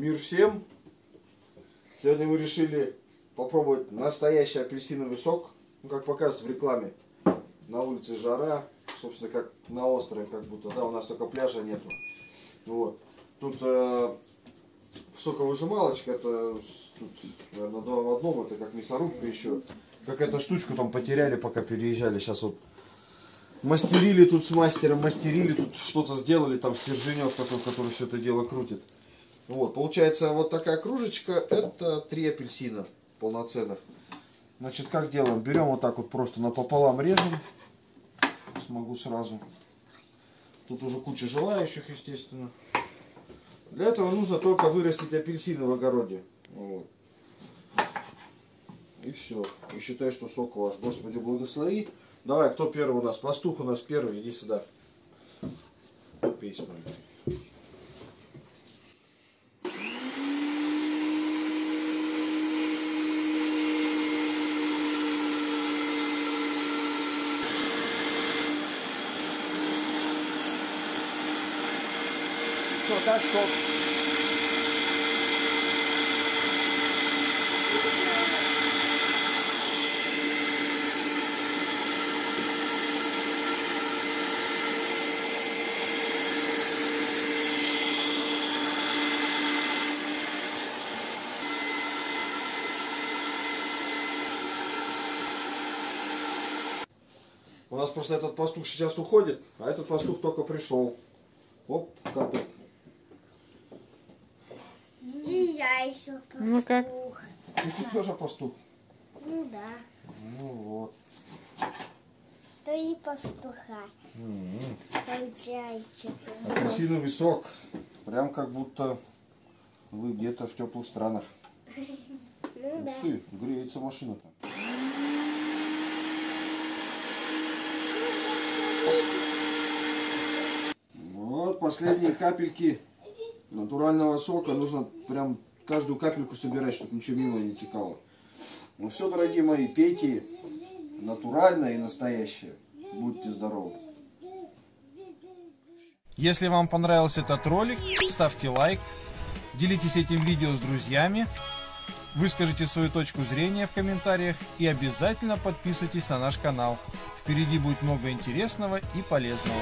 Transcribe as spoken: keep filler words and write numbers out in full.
Мир всем! Сегодня мы решили попробовать настоящий апельсиновый сок. Ну, как показывают в рекламе, на улице жара, собственно, как на острове, как будто, да, у нас только пляжа нету. Вот. Тут э, соковыжималочка, это, тут, наверное, два в одном, это как мясорубка еще. Какая-то штучку там потеряли, пока переезжали, сейчас вот. Мастерили тут с мастером, мастерили, тут что-то сделали, там стерженек такой, который все это дело крутит. Вот, получается вот такая кружечка, это три апельсина полноценных. Значит, как делаем? Берем вот так вот просто напополам режем. Смогу сразу. Тут уже куча желающих, естественно. Для этого нужно только вырастить апельсины в огороде. Вот. И все. И считай, что сок ваш. Господи, благослови. Давай, кто первый у нас? Пастух у нас первый, иди сюда. Пей, смотри. Что, как сок? У нас просто этот пастух сейчас уходит, а этот пастух только пришел. Оп, капает. И я еще пастух. Ну как? Если да. Тоже пастух? Ну да. Ну вот. То и пастуха. Получается. Апельсиновый сок. Прям как будто вы где-то в теплых странах. Ну да. Ты, греется машина-то. Вот последние капельки натурального сока. Нужно прям каждую капельку собирать, чтобы ничего мимо не текало. Ну все, дорогие мои, пейте натуральное и настоящее. Будьте здоровы. Если вам понравился этот ролик, ставьте лайк, делитесь этим видео с друзьями, выскажите свою точку зрения в комментариях и обязательно подписывайтесь на наш канал. Впереди будет много интересного и полезного.